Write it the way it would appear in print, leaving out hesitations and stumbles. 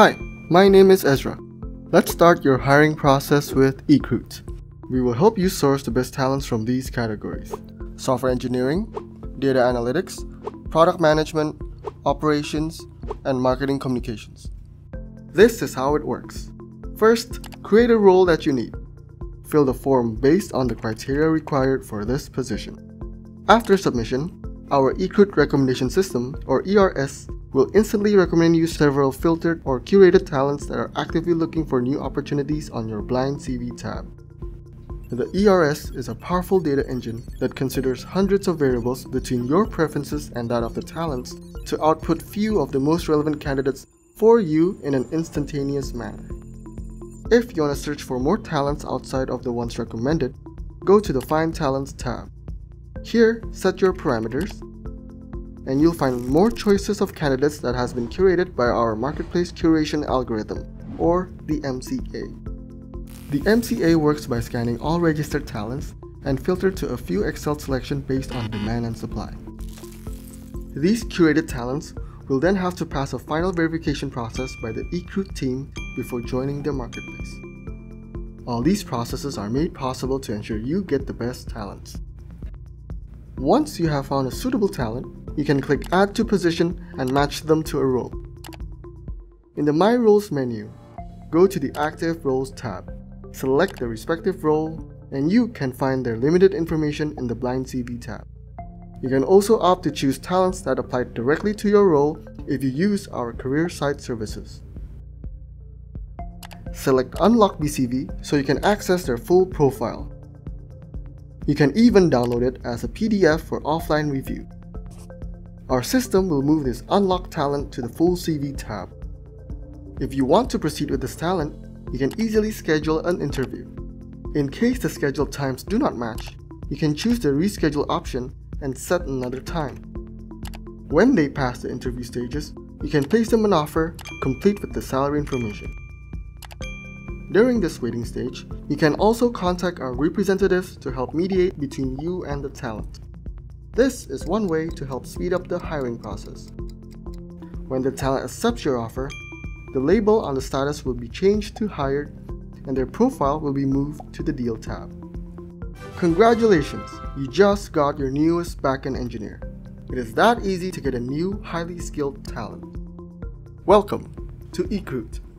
Hi, my name is Ezra. Let's start your hiring process with EKRUT. We will help you source the best talents from these categories: software engineering, data analytics, product management, operations, and marketing communications. This is how it works. First, create a role that you need. Fill the form based on the criteria required for this position. After submission, our EKRUT recommendation system, or ERS, will instantly recommend you several filtered or curated talents that are actively looking for new opportunities on your Blind CV tab. The ERS is a powerful data engine that considers hundreds of variables between your preferences and that of the talents to output few of the most relevant candidates for you in an instantaneous manner. If you want to search for more talents outside of the ones recommended, go to the Find Talents tab. Here, set your parameters, and you'll find more choices of candidates that has been curated by our Marketplace Curation Algorithm, or the MCA. The MCA works by scanning all registered talents and filter to a few Excel selection based on demand and supply. These curated talents will then have to pass a final verification process by the EKRUT team before joining the marketplace. All these processes are made possible to ensure you get the best talents. Once you have found a suitable talent, you can click Add to Position and match them to a role. In the My Roles menu, go to the Active Roles tab. Select the respective role, and you can find their limited information in the Blind CV tab. You can also opt to choose talents that apply directly to your role if you use our career site services. Select Unlock BCV so you can access their full profile. You can even download it as a PDF for offline review. Our system will move this unlocked talent to the Full CV tab. If you want to proceed with this talent, you can easily schedule an interview. In case the scheduled times do not match, you can choose the reschedule option and set another time. When they pass the interview stages, you can place them an offer, complete with the salary information. During this waiting stage, you can also contact our representatives to help mediate between you and the talent. This is one way to help speed up the hiring process. When the talent accepts your offer, the label on the status will be changed to Hired, and their profile will be moved to the Deal tab. Congratulations! You just got your newest backend engineer. It is that easy to get a new, highly skilled talent. Welcome to EKRUT.